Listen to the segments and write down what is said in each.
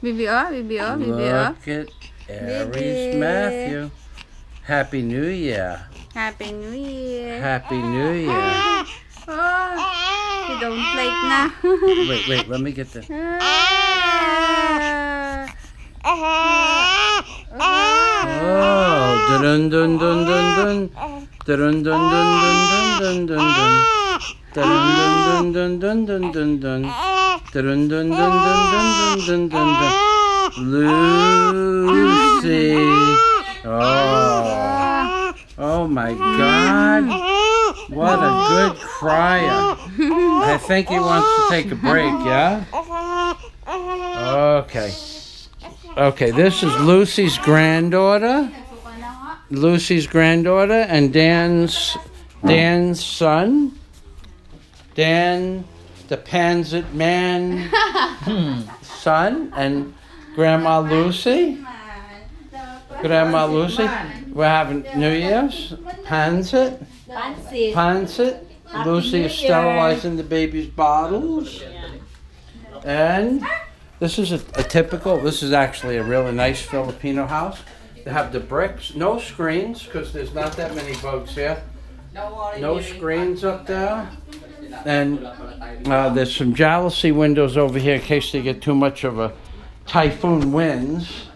Bibi, oh. Look at Aries Matthew. Happy New Year. Happy New Year. Happy New Year. Oh, you don't like na. wait, let me get the... Oh, dun-dun-dun-dun-dun. Lucy. Oh my God. What a good crier. I think he wants to take a break, yeah? Okay, this is Lucy's granddaughter. Lucy's granddaughter and Dan's son. Dan, the Pansit Man son, and Grandma Lucy. Grandma Lucy. We're having New Year's. Pansit. Lucy is sterilizing the baby's bottles. And this is a typical, this is actually a really nice Filipino house. They have the bricks, no screens, because there's not that many bugs here. No screens up there. And there's some jealousy windows over here in case they get too much of a typhoon winds.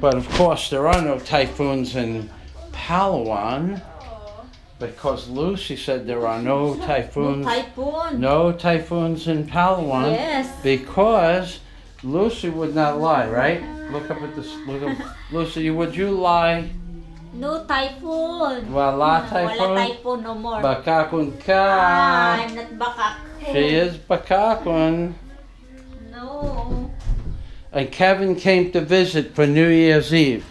But of course there are no typhoons in Palawan, because Lucy said there are no typhoons. No typhoons in Palawan. Yes. Because Lucy would not lie, right? Look up at this. Look up. Lucy, would you lie? No typhoon. Wala typhoon. Wala typhoon no more. Bakakun ka. I'm not bakakun. She is bakakun. No. And Kevin came to visit for New Year's Eve.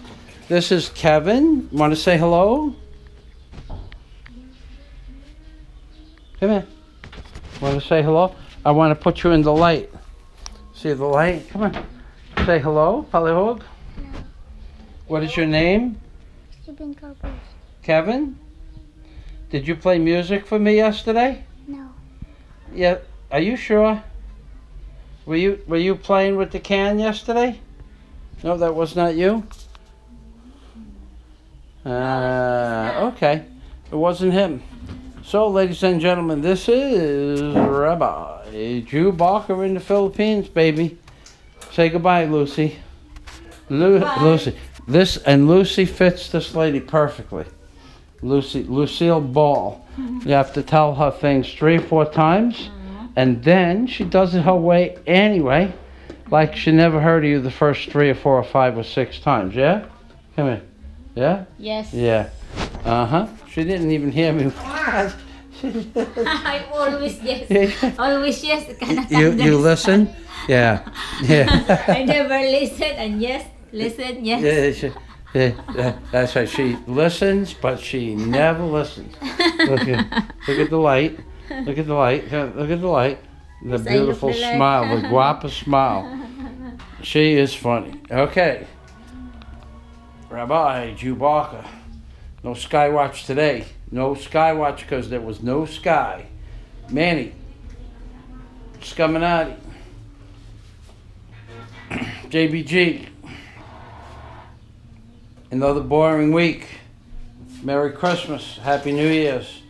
This is Kevin. Want to say hello? Come here. Want to say hello? I want to put you in the light. See the light? Come on. Say hello, Palihog. No. What is your name? Kevin? Did you play music for me yesterday? No. Yeah. Are you sure? Were you playing with the can yesterday? No, that was not you? Okay. It wasn't him. So, ladies and gentlemen, this is Rabbi Jew Barker in the Philippines, baby. Say goodbye, Lucy. Lucy. This, and Lucy fits this lady perfectly. Lucille Ball. You have to tell her things 3 or 4 times, and then she does it her way anyway, like she never heard of you the first 3 or 4 or 5 or 6 times, yeah? Come here. Yeah? Yes. Yeah. She didn't even hear me. I always yes. Always yes. You listen? Yeah. Yeah. I never listen and yes. Listen, yes. Yeah, that's right. She listens, but she never listens. Look at the light. Look at the light. Look at the light. The beautiful smile. The guapa smile. She is funny. Okay. Rabbi Jew Barker. No Skywatch today. No Skywatch because there was no sky. Manny. Scuminati. JBG. Another boring week. Merry Christmas. Happy New Year's.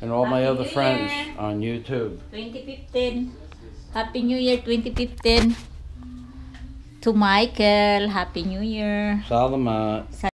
And all my other friends on YouTube. 2015. Happy New Year 2015. To Michael. Happy New Year. Salamat.